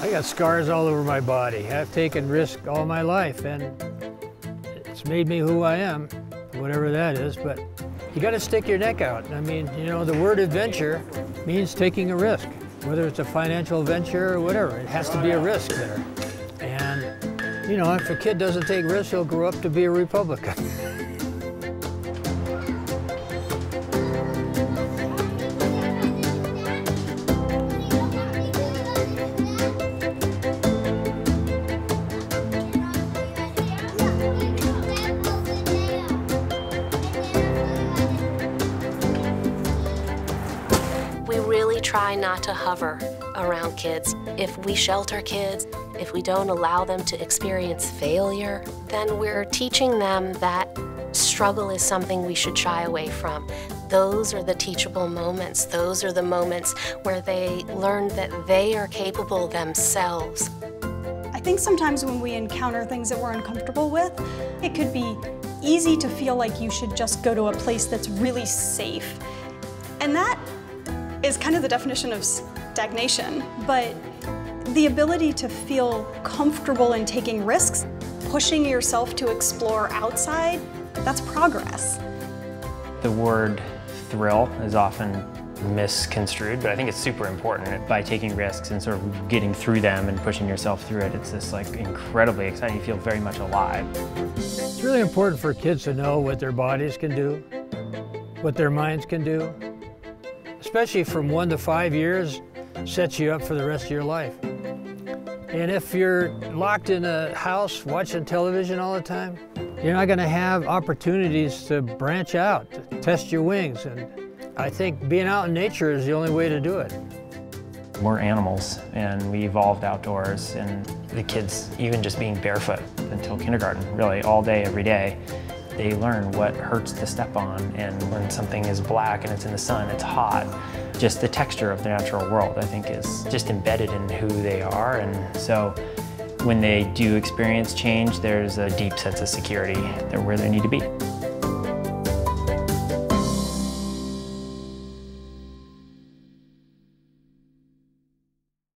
I got scars all over my body. I've taken risks all my life, and it's made me who I am, whatever that is, but you got to stick your neck out. I mean, you know, the word adventure means taking a risk, whether it's a financial venture or whatever. It has to be a risk there. And, you know, if a kid doesn't take risks, he'll grow up to be a Republican. Try not to hover around kids. If we shelter kids, if we don't allow them to experience failure, then we're teaching them that struggle is something we should shy away from. Those are the teachable moments. Those are the moments where they learn that they are capable themselves. I think sometimes when we encounter things that we're uncomfortable with, it could be easy to feel like you should just go to a place that's really safe. And that is kind of the definition of stagnation, but the ability to feel comfortable in taking risks, pushing yourself to explore outside, that's progress. The word thrill is often misconstrued, but I think it's super important. By taking risks and sort of getting through them and pushing yourself through it, it's just like incredibly exciting. You feel very much alive. It's really important for kids to know what their bodies can do, what their minds can do, especially from 1 to 5 years, sets you up for the rest of your life. And if you're locked in a house watching television all the time, you're not going to have opportunities to branch out, to test your wings. And I think being out in nature is the only way to do it. We're animals, and we evolved outdoors, and the kids, even just being barefoot until kindergarten, really, all day, every day, they learn what hurts to step on, and when something is black and it's in the sun, it's hot. Just the texture of the natural world, I think, is just embedded in who they are. And so when they do experience change, there's a deep sense of security. They're where they need to be.